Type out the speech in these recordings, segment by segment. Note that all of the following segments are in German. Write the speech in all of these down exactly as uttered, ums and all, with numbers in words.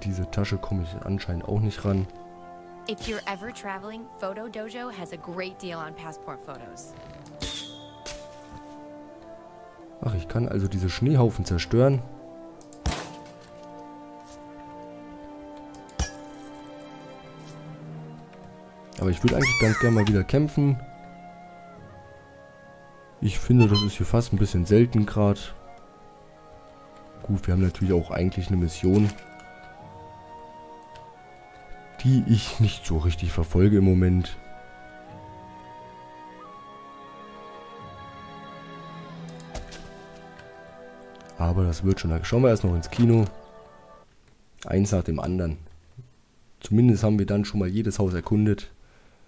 an diese Tasche komme ich anscheinend auch nicht ran. If you're ever traveling, Photo Dojo has a great deal on passport photos. Ach, ich kann also diese Schneehaufen zerstören. Aber ich würde eigentlich ganz gerne mal wieder kämpfen. Ich finde, das ist hier fast ein bisschen selten gerade. Gut, wir haben natürlich auch eigentlich eine Mission, die ich nicht so richtig verfolge im Moment. Aber das wird schon. Schauen wir erst noch ins Kino. Eins nach dem anderen. Zumindest haben wir dann schon mal jedes Haus erkundet.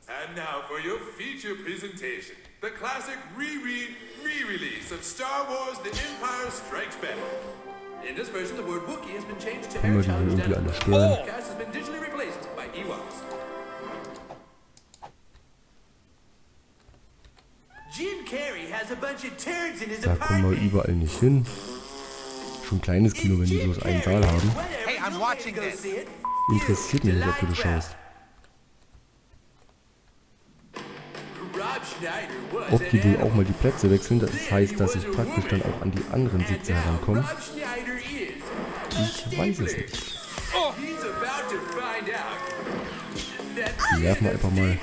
And now for your feature presentation. The classic re-re, re-release of Star Wars The Empire Strikes Back. In this version the word Wookiee has been changed to Air Challenge and the cast has been digitally replaced by Ewoks. Jim Carrey has a bunch of turds in his apartment. Da kommen wir überall nicht hin. Schon ein kleines Kino, wenn die bloß einen Saal haben. Hey, I'm watching this. Interessiert mich nicht, ob du das schaust. Ob die wohl auch mal die Plätze wechseln, das heißt, dass ich praktisch dann auch an die anderen Sitze herankomme. Ich weiß es nicht. Die werfen wir einfach mal.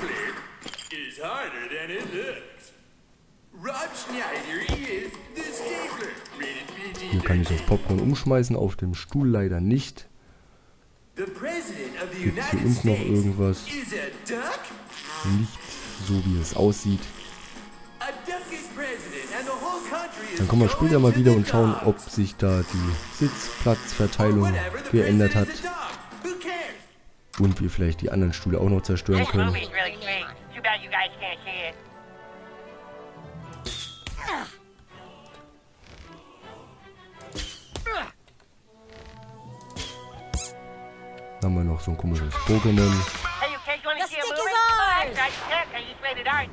Hier kann ich das Popcorn umschmeißen, auf dem Stuhl leider nicht. Gibt es hier unten noch irgendwas? Nicht so, wie es aussieht. Dann kommen wir später mal wieder und schauen, ob sich da die Sitzplatzverteilung geändert hat. Und wir vielleicht die anderen Stühle auch noch zerstören können. Dann haben wir noch so ein komisches Pokémon.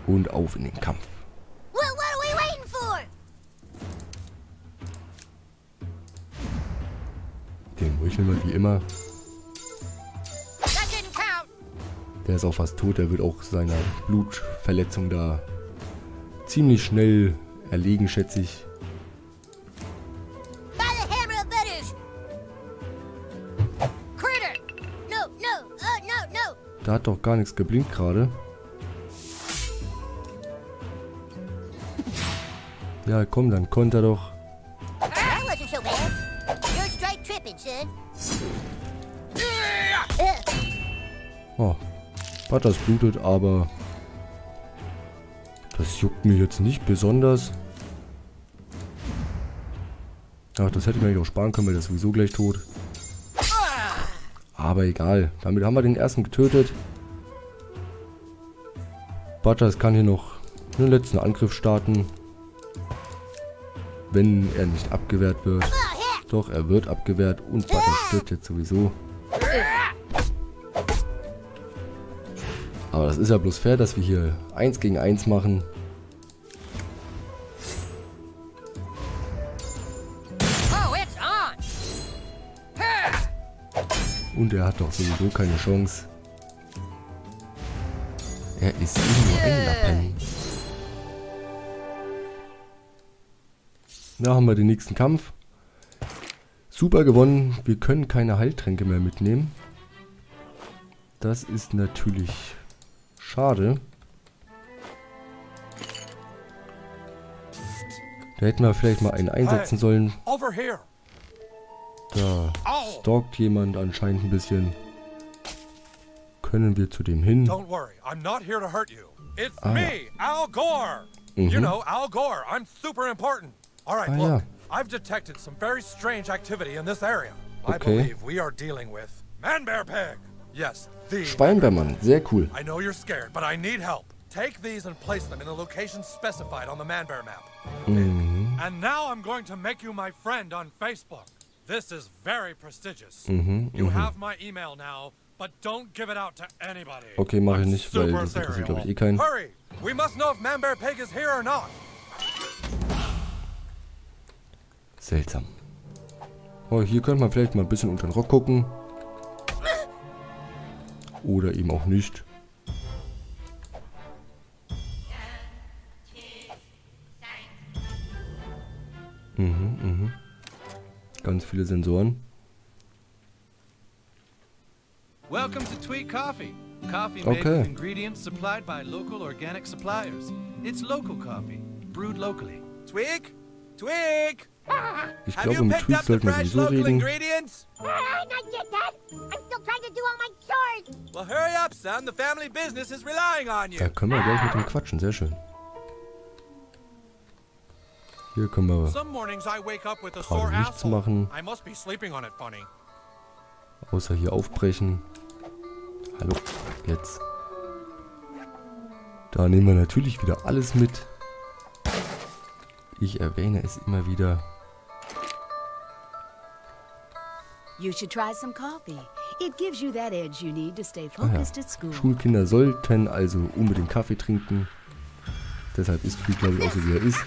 Und auf in den Kampf. Den rücheln wir wie immer. Der ist auch fast tot, der wird auch seiner Blutverletzung da ziemlich schnell erlegen, schätze ich. Da hat doch gar nichts geblinkt gerade. Ja, komm, dann konter doch. Oh, Butters blutet, aber das juckt mir jetzt nicht besonders. Ach, das hätte ich mir eigentlich auch sparen können, weil das ist sowieso gleich tot. Aber egal, damit haben wir den ersten getötet. Butters kann hier noch einen letzten Angriff starten. Wenn er nicht abgewehrt wird. Doch, er wird abgewehrt und Butters stirbt jetzt sowieso. Aber das ist ja bloß fair, dass wir hier eins gegen eins machen. Und er hat doch sowieso keine Chance. Er ist nur ein Lappen. Da haben wir den nächsten Kampf. Super gewonnen. Wir können keine Heiltränke mehr mitnehmen. Das ist natürlich schade. Da hätten wir vielleicht mal einen einsetzen sollen. Da stalkt jemand anscheinend ein bisschen. Können wir zu dem hin? Don't worry, I'm not here to hurt you. It's me, Al Gore. You know, Al Gore, I'm super important. All right, look. I've detected some very strange activity in this area. I believe we are dealing with Manbear Pig. Yes, the Schweinbärmann, sehr cool. I know you're scared, but I need help. Take these and place them in the location specified on the Manbear map. And now I'm going to make you my friend on Facebook. This is very prestigious. Mhm, you have my email now, but don't give it out to anybody. Okay, mache ich nicht, weil das interessiert, glaube ich, eh keinen. Hurry! We must know if Manbear Pig is here or not. Seltsam. Oh, hier könnte man vielleicht mal ein bisschen unter den Rock gucken. oder eben auch nicht. Mhm, mhm. Ganz viele Sensoren. Welcome to Tweet Coffee. Coffee made with ingredients supplied by local organic suppliers. It's local coffee, brewed locally. Tweak? Tweak? Ich glaube, um Tweak sollten wir sowieso reden. Da können wir gleich mit dem quatschen, sehr schön. Hier können wir gerade nichts machen. Außer hier aufbrechen. Hallo, jetzt. Da nehmen wir natürlich wieder alles mit. Ich erwähne es immer wieder. Ah ja. Schulkinder sollten also unbedingt Kaffee trinken. Deshalb ist Tweak, glaube ich, auch so wie er ist.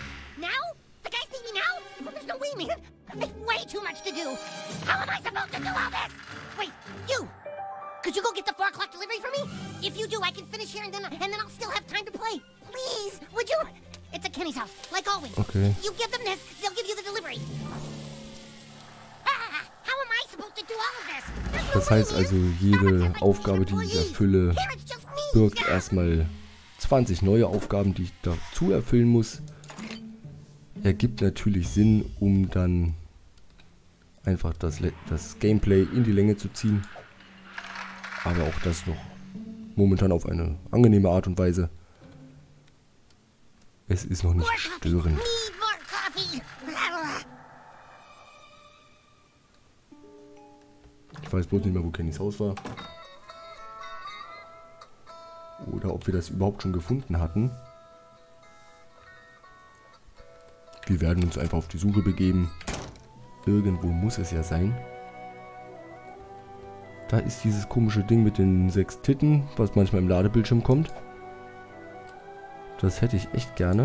Okay. Das heißt also, jede Aufgabe, die ich erfülle, birgt erstmal zwanzig neue Aufgaben, die ich dazu erfüllen muss. Ergibt natürlich Sinn, um dann einfach das, das Gameplay in die Länge zu ziehen. Aber auch das noch momentan auf eine angenehme Art und Weise. Es ist noch nicht störend. Ich weiß bloß nicht mehr, wo Kennys Haus war. Oder ob wir das überhaupt schon gefunden hatten. Wir werden uns einfach auf die Suche begeben. Irgendwo muss es ja sein. Da ist dieses komische Ding mit den sechs Titten, was manchmal im Ladebildschirm kommt. Das hätte ich echt gerne.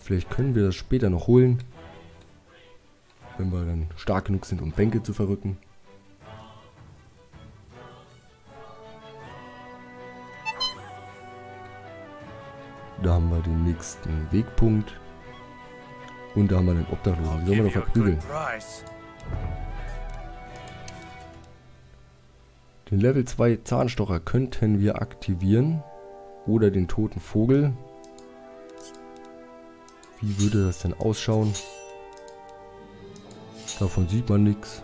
Vielleicht können wir das später noch holen. Wenn wir dann stark genug sind, um Bänke zu verrücken. Da haben wir den nächsten Wegpunkt. Und da haben wir den Obdachlosen. Die sollen wir doch verprügeln. Den Level zwei Zahnstocher könnten wir aktivieren. Oder den toten Vogel. Wie würde das denn ausschauen? Davon sieht man nichts.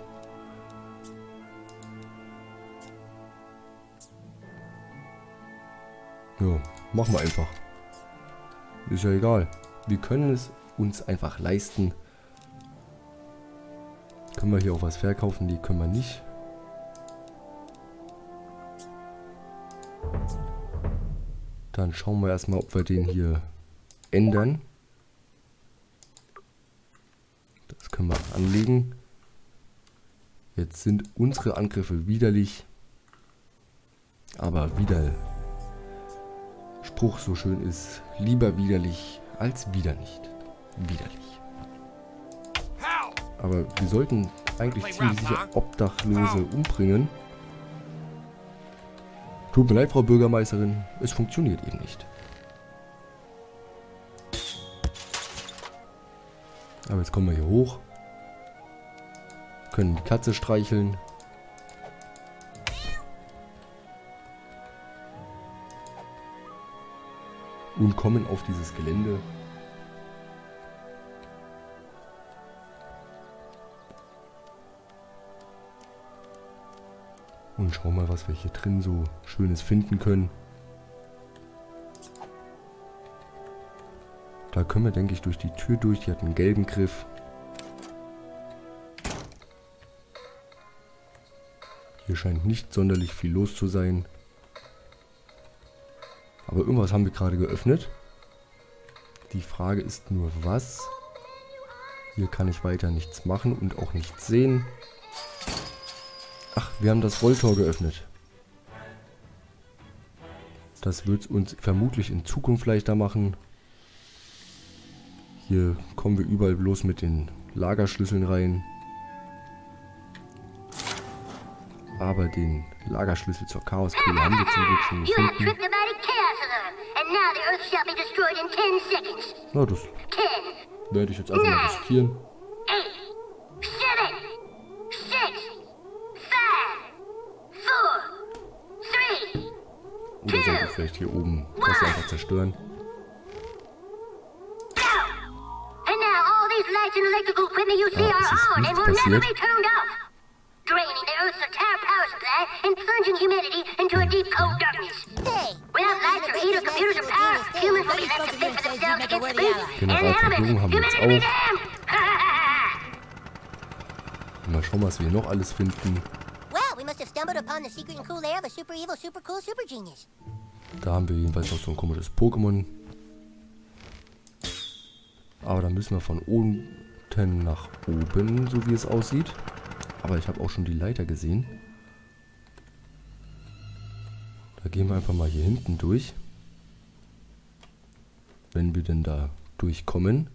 Ja, machen wir einfach. Ist ja egal. Wir können es uns einfach leisten. Können wir hier auch was verkaufen? Nee, können wir nicht. Dann schauen wir erstmal, ob wir den hier ändern. Das können wir anlegen. Jetzt sind unsere Angriffe widerlich. Aber wie der Spruch so schön ist, lieber widerlich als wieder nicht. Widerlich. Aber wir sollten eigentlich ziemlich sicher Obdachlose umbringen. Tut mir leid, Frau Bürgermeisterin, es funktioniert eben nicht. Aber jetzt kommen wir hier hoch. Können die Katze streicheln. Und kommen auf dieses Gelände. Und schauen mal, was wir hier drin so Schönes finden können. Da können wir, denke ich, durch die Tür durch. Die hat einen gelben Griff. Hier scheint nicht sonderlich viel los zu sein. Aber irgendwas haben wir gerade geöffnet. Die Frage ist nur, was? Hier kann ich weiter nichts machen und auch nichts sehen. Ach, wir haben das Rolltor geöffnet. Das wird es uns vermutlich in Zukunft leichter machen. Hier kommen wir überall bloß mit den Lagerschlüsseln rein. Aber den Lagerschlüssel zur Chaoskugel haben wir zum Glück schon gefunden. Na, das werde ich jetzt einfach mal riskieren. Oder sollte ich vielleicht hier oben das einfach zerstören? Ja, es ist nichts passiert. Generator haben wir jetzt auch. Mal schauen, was wir hier noch alles finden. Da haben wir jedenfalls noch so ein komisches Pokémon. Aber da müssen wir von unten nach oben, so wie es aussieht. Aber ich habe auch schon die Leiter gesehen. Da gehen wir einfach mal hier hinten durch. Wenn wir denn da durchkommen.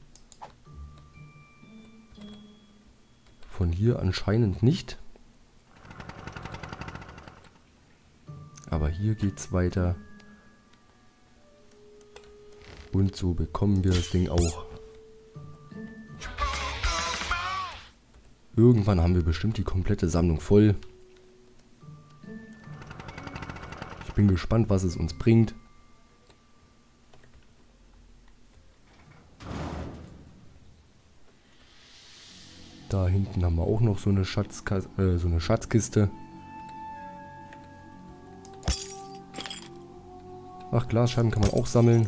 Von hier anscheinend nicht. Aber hier geht's weiter. Und so bekommen wir das Ding auch. Irgendwann haben wir bestimmt die komplette Sammlung voll. Ich bin gespannt, was es uns bringt. Da hinten haben wir auch noch so eine, Schatzkas äh, so eine Schatzkiste. Ach, Glasscheiben kann man auch sammeln.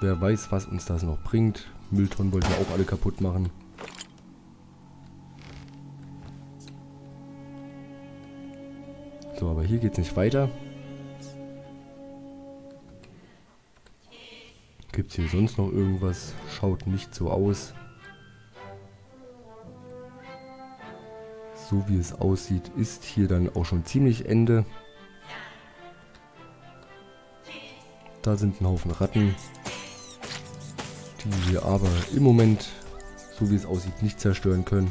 Wer weiß, was uns das noch bringt. Mülltonnen wollten wir auch alle kaputt machen. So, aber hier geht's nicht weiter. Gibt's hier sonst noch irgendwas? Schaut nicht so aus. So wie es aussieht, ist hier dann auch schon ziemlich Ende. Da sind ein Haufen Ratten, die wir aber im Moment, so wie es aussieht, nicht zerstören können.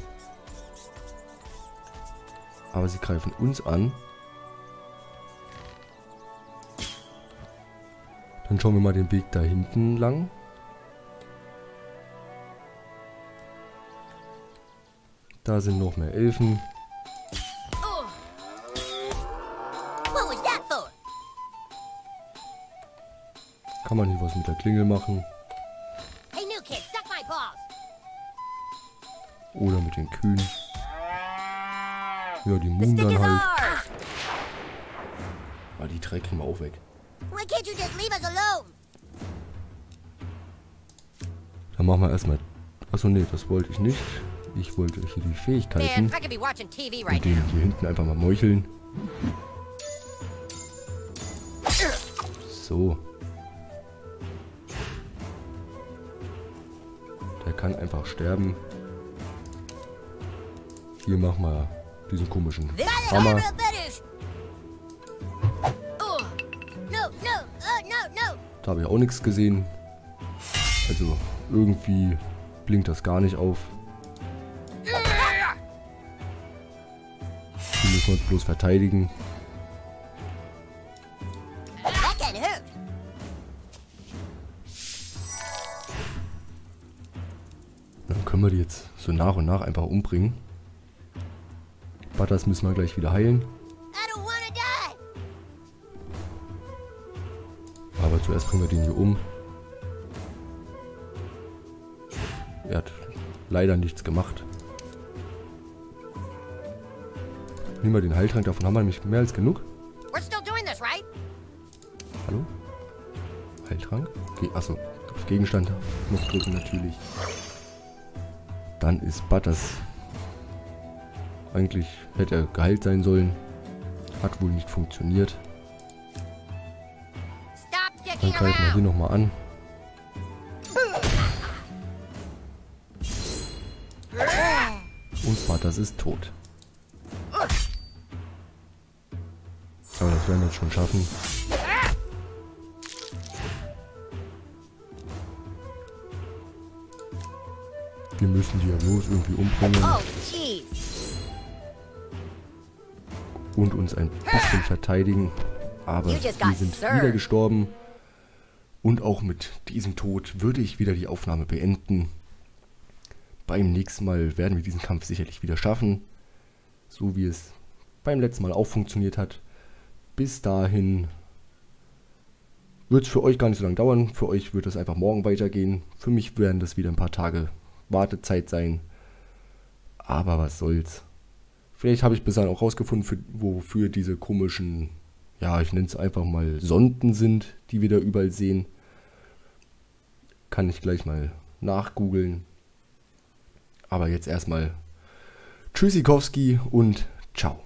Aber sie greifen uns an. Dann schauen wir mal den Weg da hinten lang. Da sind noch mehr Elfen. Kann man hier was mit der Klingel machen? Oder mit den Kühen. Ja, die Moon dann halt. Ah, die drei kriegen wir auch weg. Dann machen wir erstmal. Achso, nee, das wollte ich nicht. Ich wollte euch hier die Fähigkeiten und den hier hinten einfach mal meucheln. So. Der kann einfach sterben. Hier machen wir diesen komischen Hammer. Da habe ich auch nichts gesehen. Also irgendwie blinkt das gar nicht auf. Die müssen wir uns bloß verteidigen. Dann können wir die jetzt so nach und nach einfach umbringen. Butters müssen wir gleich wieder heilen. Aber zuerst bringen wir den hier um. Er hat leider nichts gemacht. Nehmen wir den Heiltrank, davon haben wir nämlich mehr als genug. Hallo? Heiltrank? Okay, achso, auf Gegenstand noch drücken natürlich. Dann ist Butters. Eigentlich hätte er geheilt sein sollen. Hat wohl nicht funktioniert. Dann greifen wir hier nochmal an. Und Butters ist tot. Aber das werden wir jetzt schon schaffen. Wir müssen die ja bloß irgendwie umbringen. und uns ein bisschen verteidigen. Aber wir sind wieder gestorben. Und auch mit diesem Tod würde ich wieder die Aufnahme beenden. Beim nächsten Mal werden wir diesen Kampf sicherlich wieder schaffen. So wie es beim letzten Mal auch funktioniert hat. Bis dahin wird es für euch gar nicht so lange dauern. Für euch wird es einfach morgen weitergehen. Für mich werden das wieder ein paar Tage Wartezeit sein. Aber was soll's. Vielleicht habe ich bis dahin auch rausgefunden, für, wofür diese komischen, ja, ich nenne es einfach mal Sonden sind, die wir da überall sehen. Kann ich gleich mal nachgoogeln. Aber jetzt erstmal Tschüssikowski und ciao.